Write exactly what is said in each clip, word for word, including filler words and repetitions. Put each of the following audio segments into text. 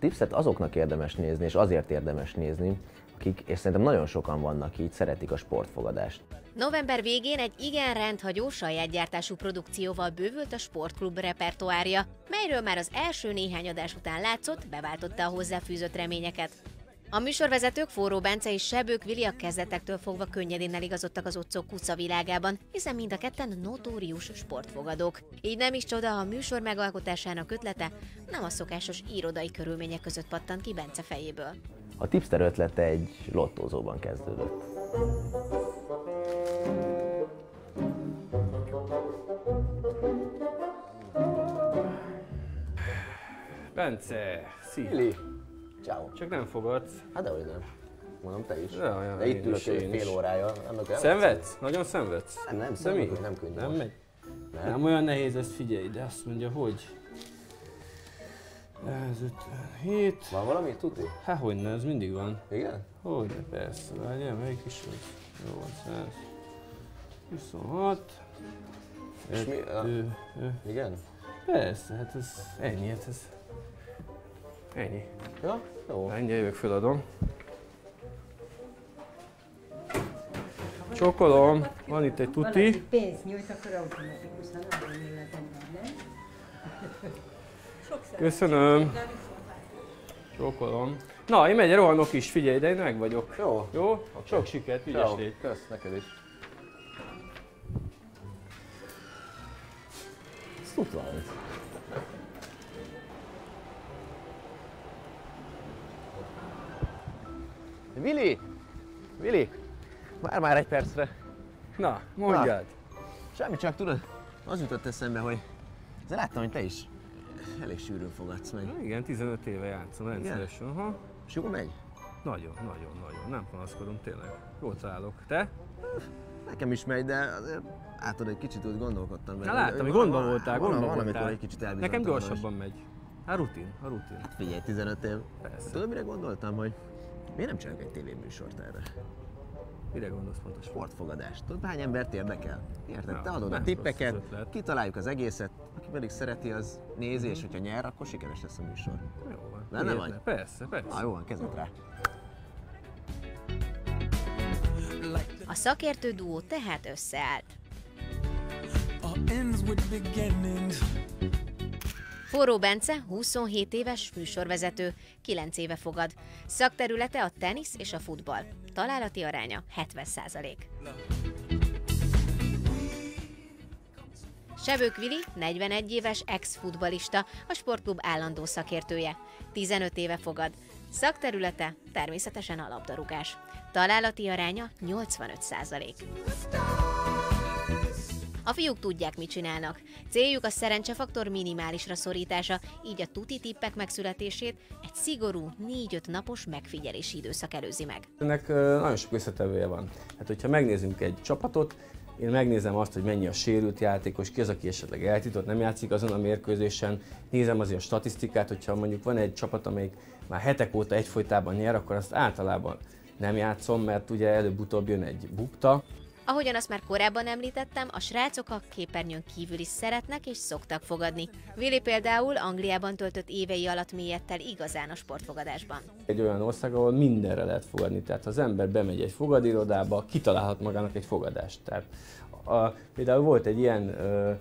Tipszet azoknak érdemes nézni, és azért érdemes nézni, akik, és szerintem nagyon sokan vannak így, szeretik a sportfogadást. November végén egy igen rendhagyó sajátgyártású produkcióval bővült a sportklub repertoárja, melyről már az első néhány adás után látszott, beváltotta a hozzáfűzött reményeket. A műsorvezetők Forró Bence és Sebők Vili a kezdetektől fogva könnyedén eligazodtak az otcok kuca világában, hiszen mind a ketten notórius sportfogadók. Így nem is csoda, ha a műsor megalkotásának ötlete nem a szokásos irodai körülmények között pattant ki Bence fejéből. A tipster ötlete egy lottózóban kezdődött. Bence, szíli! Ciao. Csak nem fogadsz. Hát dehogy nem. Mondom, te is. Ja, ja, de itt ülök egy fél órája. Szenvedsz? Nagyon szenvedsz? Nem, nem szenvedsz, nem könnyű. Nem megy? Nem. nem olyan nehéz, ezt figyelj, de azt mondja, hogy... Ez ötvenhét... Van valami? Tuti? Há, hogyne, ez mindig van. Igen? Hogy, persze, várjál, melyik is vagy? Jó, száz huszonhat... És mi? A... Ő, ő. Igen? Persze, hát ez ennyi, hát ez... Ennyi. Ja? Jó. Ennyi, jövök, föladom. Csókolom, van itt egy tuti. Valaki pénzt nyújt, akkor automatikusan nagyon életem van, nem? Köszönöm. Csókolom. Na, én megy, rohanok is, figyelj, de én meg vagyok. Jó. Jó? Okay. Sok sikert, ügyes légy. Kösz, neked is. Ez tud valami. Vili! Vili! Már-már egy percre. Na, mondjad! Na, semmi, csak tudod, az jutott eszembe, hogy de láttam, hogy te is elég sűrűn fogadsz meg. Na, igen, tizenöt éve játszom rendszeresen. Aha. És jól megy? Nagyon, nagyon, nagyon. Nem panaszkodom, tényleg. Jól találok. Te? Nekem is megy, de azért átad egy kicsit úgy gondolkodtam vele. Na láttam, hogy gondban voltál, gondban voltál. Valamikor egy kicsit elbizonytalanul. Nekem gyorsabban megy. Hát rutin, a rutin. Hát figyelj, tizenöt év. Persze. Tudod, mire gondoltam, hogy miért nem csinálok egy tévéműsort erre? Mire gondolsz pontos? Sportfogadást. Tudod, hány embert érdekel? Érted? No, te adod a tippeket, kitaláljuk az egészet, aki pedig szereti, az nézi, mm-hmm. és hogyha nyer, akkor sikeres lesz a műsor. Jó van. Lenne vagy? Persze, persze. Na, jó van, kezdett rá. A szakértő duó tehát összeállt. Forró Bence huszonhét éves műsorvezető, kilenc éve fogad. Szakterülete a tenisz és a futball. Találati aránya hetven százalék. Sebők Vili negyvenegy éves ex-futballista, a sportklub állandó szakértője. tizenöt éve fogad. Szakterülete természetesen a labdarúgás. Találati aránya nyolcvanöt százalék. A fiúk tudják, mit csinálnak. Céljuk a szerencsefaktor minimálisra szorítása, így a tuti tippek megszületését egy szigorú, négy-öt napos megfigyelési időszak előzi meg. Ennek nagyon sok összetevője van. Hát, hogyha megnézünk egy csapatot, én megnézem azt, hogy mennyi a sérült játékos, ki az, aki esetleg eltiltott, nem játszik azon a mérkőzésen. Nézem azért a statisztikát, hogyha mondjuk van egy csapat, amelyik már hetek óta egyfolytában nyer, akkor azt általában nem játszom, mert ugye előbb-utóbb jön egy bukta. Ahogyan azt már korábban említettem, a srácok a képernyőn kívül is szeretnek és szoktak fogadni. Vili például Angliában töltött évei alatt mélyedt el igazán a sportfogadásban. Egy olyan ország, ahol mindenre lehet fogadni, tehát ha az ember bemegy egy fogadirodába, kitalálhat magának egy fogadást. Tehát, a, például volt egy ilyen, ö,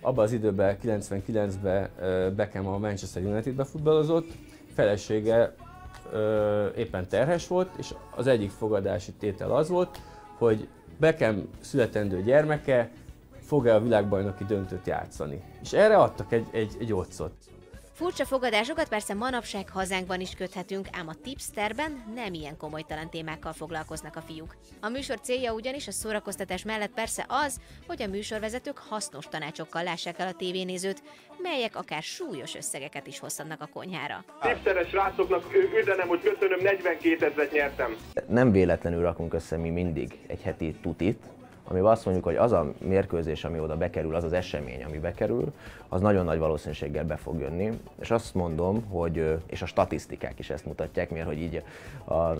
abban az időben, kilencvenkilencben Beckham a Manchester Unitedbe futballozott, felesége ö, éppen terhes volt, és az egyik fogadási tétel az volt, hogy Beckham születendő gyermeke fog-e a világbajnoki döntőt játszani. És erre adtak egy, egy, egy otcot. Furcsa fogadásokat persze manapság hazánkban is köthetünk, ám a tipsterben nem ilyen komolytalan témákkal foglalkoznak a fiúk. A műsor célja ugyanis a szórakoztatás mellett persze az, hogy a műsorvezetők hasznos tanácsokkal lássák el a tévénézőt, melyek akár súlyos összegeket is hozhatnak a konyhára. Tipsteres rácoknak üzenem, hogy köszönöm, negyvenkét ezret nyertem. Nem véletlenül rakunk össze mi mindig egy heti tutit, amiben azt mondjuk, hogy az a mérkőzés, ami oda bekerül, az az esemény, ami bekerül, az nagyon nagy valószínűséggel be fog jönni. És azt mondom, hogy, és a statisztikák is ezt mutatják, mert hogy így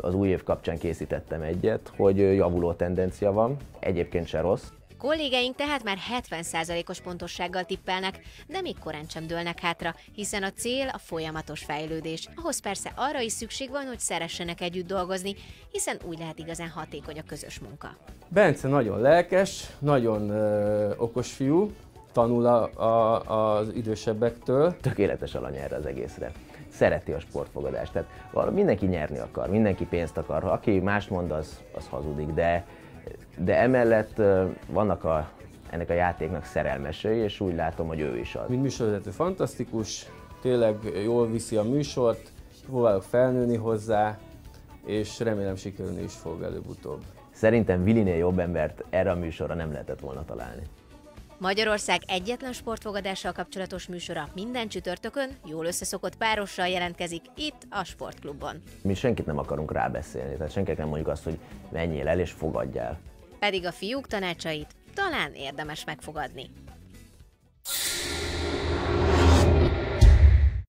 az új év kapcsán készítettem egyet, hogy javuló tendencia van, egyébként se rossz. Kollégeink tehát már hetven százalékos pontossággal tippelnek, de még korán sem dőlnek hátra, hiszen a cél a folyamatos fejlődés. Ahhoz persze arra is szükség van, hogy szeressenek együtt dolgozni, hiszen úgy lehet igazán hatékony a közös munka. Bence nagyon lelkes, nagyon ö, okos fiú, tanul a, a, az idősebbektől. Tökéletes alany erre az egészre. Szereti a sportfogadást, tehát valami, mindenki nyerni akar, mindenki pénzt akar, ha aki mást mond, az, az hazudik, de, de emellett vannak a, ennek a játéknak szerelmesei, és úgy látom, hogy ő is az. Mint műsorvezető fantasztikus, tényleg jól viszi a műsort, próbálok felnőni hozzá, és remélem sikerülni is fog előbb-utóbb. Szerintem Vilinél jobb embert erre a műsorra nem lehetett volna találni. Magyarország egyetlen sportfogadással kapcsolatos műsora minden csütörtökön jól összeszokott párossal jelentkezik itt a sportklubban. Mi senkit nem akarunk rábeszélni, tehát senkinek nem mondjuk azt, hogy menjél el és fogadjál. Pedig a fiúk tanácsait talán érdemes megfogadni.